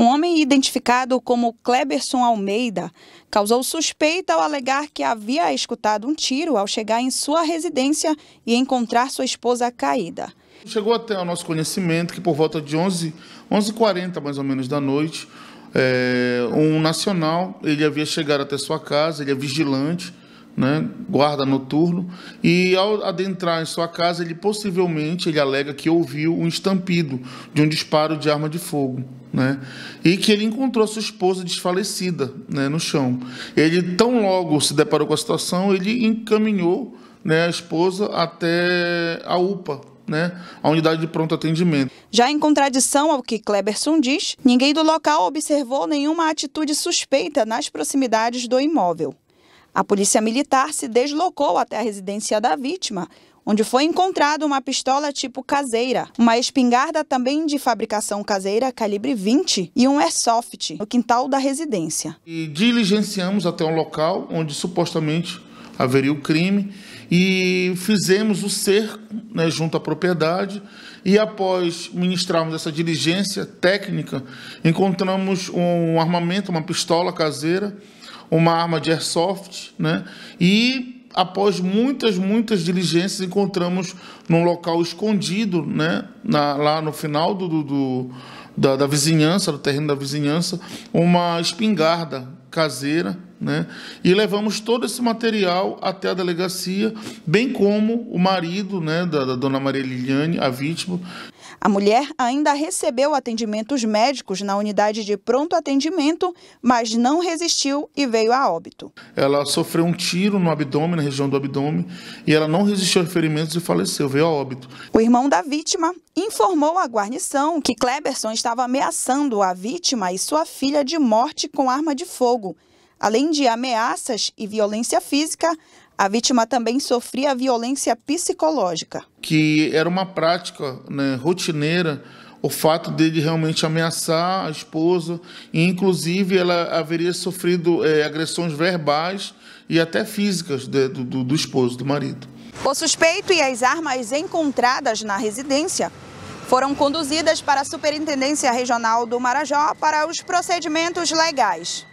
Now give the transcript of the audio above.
Um homem identificado como Cleberson Almeida causou suspeita ao alegar que havia escutado um tiro ao chegar em sua residência e encontrar sua esposa caída. Chegou até o nosso conhecimento que por volta de 11h40 mais ou menos da noite, um nacional, ele havia chegado até sua casa, ele é vigilante, né, guarda noturno, e ao adentrar em sua casa, ele possivelmente, ele alega que ouviu um estampido de um disparo de arma de fogo, né, e que ele encontrou sua esposa desfalecida, né, no chão. Ele tão logo se deparou com a situação, ele encaminhou, né, a esposa até a UPA, né, a unidade de pronto atendimento. Já em contradição ao que Cleberson diz, ninguém do local observou nenhuma atitude suspeita nas proximidades do imóvel. A polícia militar se deslocou até a residência da vítima, onde foi encontrada uma pistola tipo caseira, uma espingarda também de fabricação caseira calibre 20 e um airsoft no quintal da residência. E diligenciamos até um local onde supostamente haveria o crime e fizemos o cerco, né, junto à propriedade, e após ministrarmos essa diligência técnica, encontramos um armamento, uma pistola caseira, uma arma de airsoft, né? E após muitas diligências, encontramos num local escondido, né, lá no final da vizinhança, do terreno da vizinhança, uma espingarda caseira, né? E levamos todo esse material até a delegacia, bem como o marido, né, da dona Maria Liliane, a vítima. A mulher ainda recebeu atendimentos médicos na unidade de pronto atendimento, mas não resistiu e veio a óbito. Ela sofreu um tiro no abdômen, na região do abdômen, e ela não resistiu aos ferimentos e faleceu, veio a óbito. O irmão da vítima informou à guarnição que Cleberson estava ameaçando a vítima e sua filha de morte com arma de fogo. Além de ameaças e violência física, a vítima também sofria violência psicológica. Que era uma prática, né, rotineira, o fato dele realmente ameaçar a esposa, e inclusive ela haveria sofrido agressões verbais e até físicas do esposo, do marido. O suspeito e as armas encontradas na residência foram conduzidas para a Superintendência Regional do Marajó para os procedimentos legais.